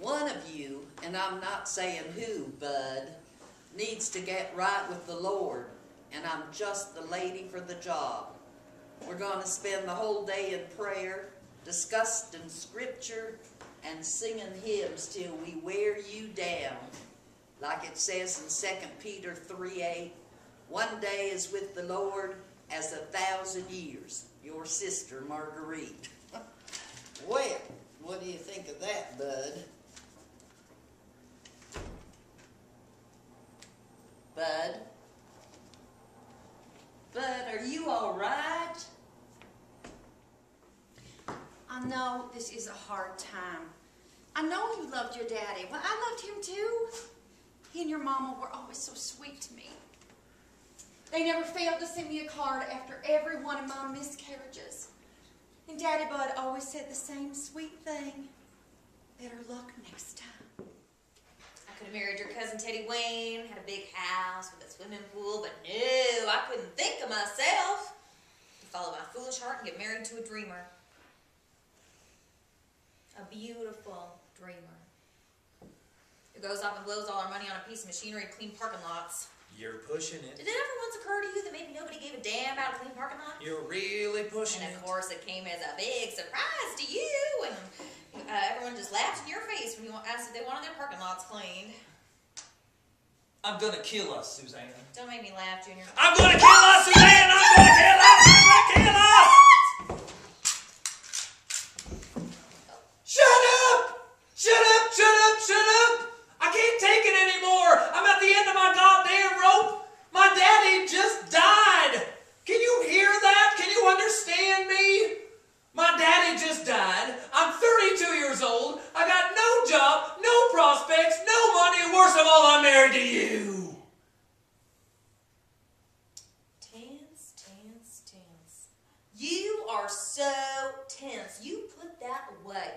One of you, and I'm not saying who, bud, needs to get right with the Lord, and I'm just the lady for the job. We're going to spend the whole day in prayer, discussing Scripture, and singing hymns till we wear you down. Like it says in 2 Peter 3:8, one day is with the Lord as 1,000 years. Your sister, Marguerite. Well, what do you think of that, bud? Bud, are you all right? I know this is a hard time. I know you loved your daddy. Well, I loved him too. He and your mama were always so sweet to me. They never failed to send me a card after every one of my miscarriages. And Daddy Bud always said the same sweet thing. Better luck next time. I could have married your cousin Teddy Wayne, had a big house with a swimming pool, but no, I couldn't think of myself to follow my foolish heart and get married to a dreamer. A beautiful dreamer. Who goes off and blows all our money on a piece of machinery to clean parking lots. You're pushing it. Did it ever once occur to you that maybe nobody gave a damn about a clean parking lot? You're really pushing it. And of course it came as a big surprise to you, and everyone just laughed in your face when you asked if they wanted their parking lots cleaned. I'm gonna kill us, Susanna. Don't make me laugh, Junior. I'm gonna kill us, Susanna! I'm gonna kill us! I'm gonna kill us! Tense. You are so tense. You put that away.